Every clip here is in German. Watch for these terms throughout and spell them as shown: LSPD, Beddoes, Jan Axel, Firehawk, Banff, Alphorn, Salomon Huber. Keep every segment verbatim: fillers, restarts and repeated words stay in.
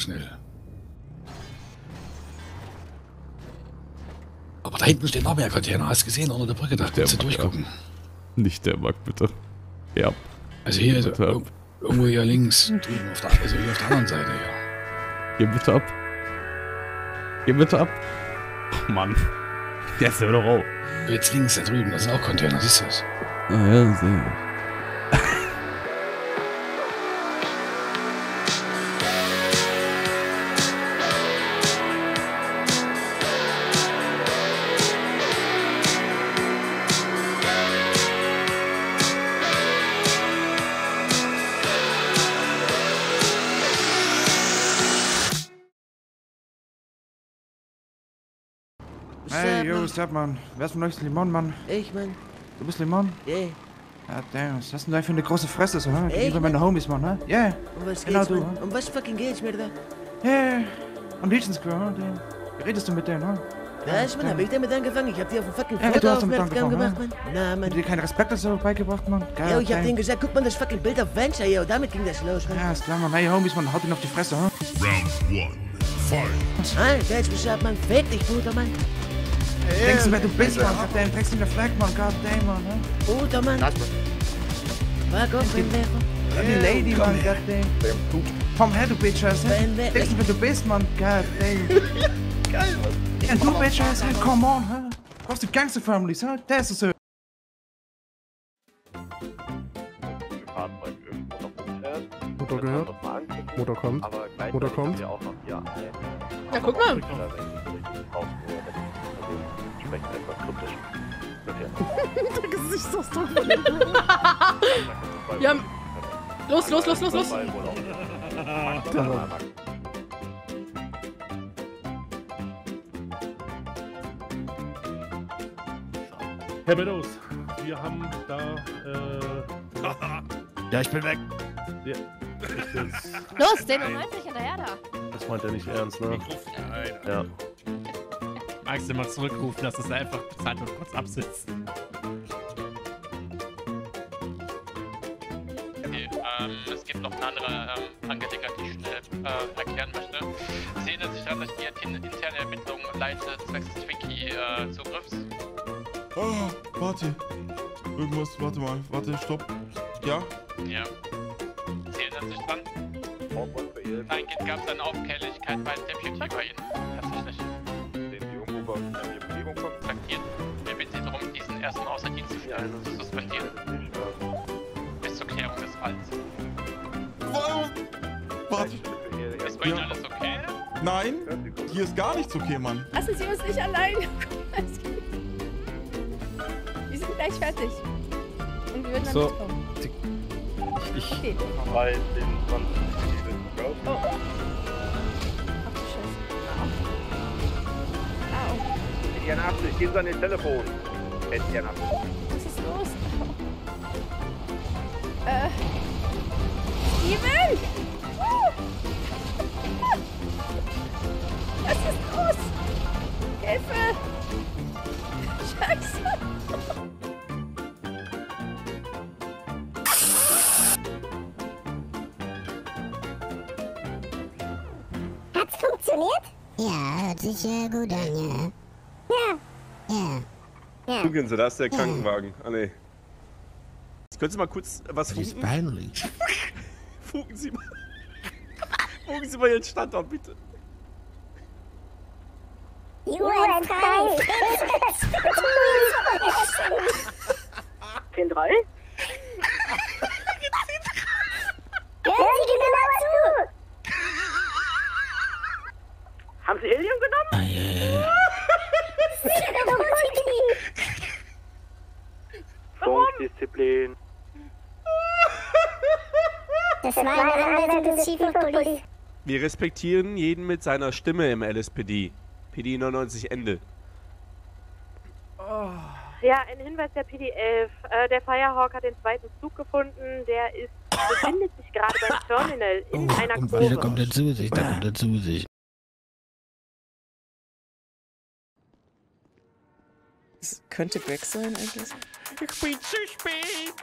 mal schnell. Aber da hinten steht noch mehr Container. Hast du gesehen? Unter der Brücke, da kannst du durchgucken. Nicht der Markt, bitte. Ja. Also hier, bitte also, irgendwo hier links, drüben auf der, also hier auf der anderen Seite. Ja. Geh bitte ab. Geh bitte ab. Oh Mann. Der ist ja wieder rau. Jetzt links, da drüben, das sind auch Container, siehst du das? Ah ja, sehr gut. Hey, yo, Stepman. Wer ist von euch Limon, Mann? Ich, Mann. Du bist Limon? Yeah. Ah, damn. Was hast denn da für eine große Fresse, so, ne? Ich über meine Homies, Mann, ne? Yeah. Um was genau geht's, du, Mann? Um was fucking geht's, Mirda? Yeah. Um Legion Square, ne? Wie redest du mit denen, ne? Was, Mann? Hab ich damit angefangen? Ich hab dir auf dem fucking Foto ja, aufmerksam gemacht, Mann. Na, Mann. Hab dir keinen Respekt dazu beigebracht, Mann? Geil, yo, ich hab denen gesagt, guck mal das fucking Bild auf Venture, yo. Damit ging das los, Mann. Ja, ist klar, Mann. Hey, Homies, Mann. Haut ihn auf die Fresse, ne? Round eins. Fight. Alter, jetzt beschreibt man. Fick dich, Bruder, Mann. Hey, denkst du, wer du bist, Mann? Goddamn, trägst du in der Flag, Mann? Goddamn, Mann, ne? Bruder, Mann. Lass mal. Fuck off, Rendejo. Lady, Mann, goddamn. Komm her, du Bitch-Ass, ne? Denkst du, wer du bist, Mann? Goddamn. Geil, Mann. Ja, du Bitch-Ass, hey, come on, hä? Brauchst du Gangster-Families, hä? Der ist es, hä? Motor gehört. Motor kommt. Motor kommt. Ja, guck mal. Der Gesichtsausdruck. Ja. Los, los, los, los, los. Herr Beddoes, wir haben da. Äh ja, ich bin weg. Ja. Los, den um neunzig hinterher da. Das meint er nicht ernst, ne? Ja. Magst du mal zurückrufen, dass es einfach bezahlt und kurz absitzt? Okay, ähm, es gibt noch eine andere ähm, Angelegenheit, die ich schnell äh, erklären möchte. Ich sehe, dass ich tatsächlich die interne Ermittlung leite, zwecks Twinkie-Zugriffs. Äh, oh, warte. Irgendwas, warte mal, warte, stopp. Ja? Ja. Zählen das sich dran? Nein, gab es eine Auffälligkeit bei dem Deputy bei Ihnen? Tatsächlich. Wir bitten Sie darum, diesen ersten Außerdienstzustand zu suspendieren. Bis zur Klärung des Falls. Warum? Warte. Ist bei Ihnen ja alles okay? Nein, hier ist gar nichts okay, Mann. Also, Sie müssen nicht allein. Wir sind gleich fertig. Und wir würden dann so mitkommen. Ich. Okay. Bei den zwanzig. Oh. Jan Axel, ich gebe seine Telefon. Ed Jan Axel. Was ist los? Äh. Steven! Uh. Was ist los? Hilfe! Scheiße! Hat's funktioniert? Ja, hört sich äh, gut an, ja. Ja. Ja. Gucken Sie, da ist der ja Krankenwagen. Ah, ne. Können Sie mal kurz was fugen? Das ist peinlich. Fugen Sie mal. Fugen Sie mal Ihren Standort, bitte. You are five. zehn drei? Hören Sie genau zu! Haben Sie Helium genommen? Ah, yeah, yeah. Funkdisziplin. Das war eine Anweisung des Chief of Police. Wir respektieren jeden mit seiner Stimme im L S P D. P D neunundneunzig Ende. Oh. Ja, ein Hinweis der P D elf. Äh, der Firehawk hat den zweiten Zug gefunden. Der ist befindet sich gerade beim Terminal in oh, einer und Kurve. Da kommt er zu sich, da kommt er zu sich. Das könnte Greg sein, eigentlich. Ich bin zu spät!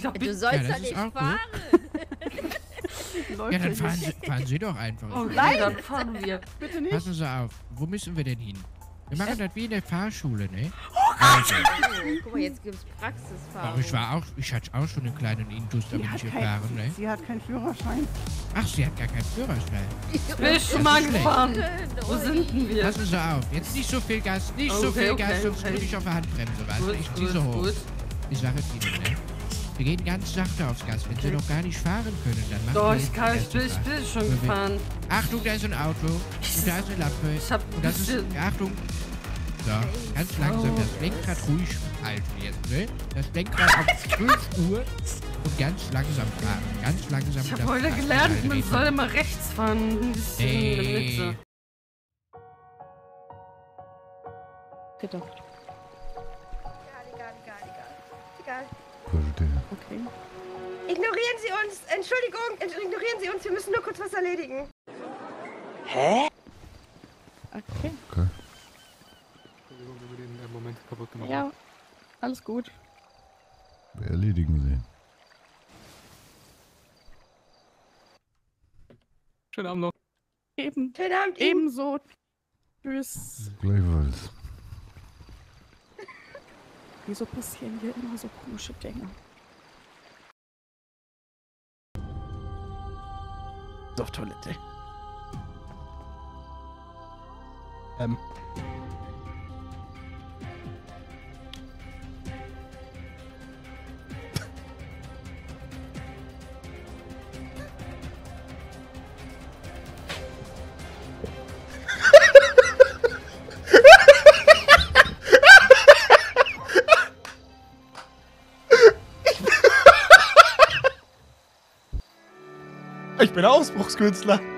glaube nicht. Du sollst ja, da nicht fahren. Ja, dann fahren Sie, fahren Sie doch einfach. Oh nein, dann fahren wir. Bitte nicht. Passen Sie auf. Wo müssen wir denn hin? Wir machen das wie in der Fahrschule, ne? Oh Gott! Also. Oh, guck mal, jetzt gibt's Praxisfahrung. Aber ich war auch, ich hatte auch schon einen kleinen Intus, da bin ich gefahren, ne? Sie hat keinen Führerschein. Ach, sie hat gar keinen Führerschein. Ich bin schon mal gefahren. Wo sind denn wir? Passen Sie auf. Jetzt nicht so viel Gas, nicht okay, so viel okay, Gas, okay, sonst drücke ich auf der Handbremse, weißt du? Ich ziehe so hoch. Gut. Ich sage es Ihnen, ne? Wir gehen ganz sachte aufs Gas. Wenn okay. Sie noch gar nicht fahren können, dann machen Doch, wir ich kann, ich bin, ich bin schon so, gefahren. Achtung, da ist ein Auto. Und da ist eine Lampe. Ich hab und das ist, Achtung. So, ganz langsam. Oh, das Lenkrad was? ruhig halten jetzt, ne? Das Lenkrad auf fünf Uhr und ganz langsam fahren. Ganz langsam. Ich hab heute gelernt, man soll immer rechts fahren. Ein bisschen in der Mitte. Bitte. Egal, egal, egal. Egal. Okay. Ignorieren Sie uns! Entschuldigung! Ignorieren Sie uns! Wir müssen nur kurz was erledigen. Hä? Okay. Okay. Entschuldigung, wenn wir den Moment kaputt gemacht haben. Ja, alles gut. Wir erledigen Sie. Schönen Abend noch. Eben. Schönen Abend. Ebenso. Tschüss. Gleichfalls. Wieso passieren hier immer so komische Dinge? Auf Toilette. Ähm. Ich bin Ausbruchskünstler.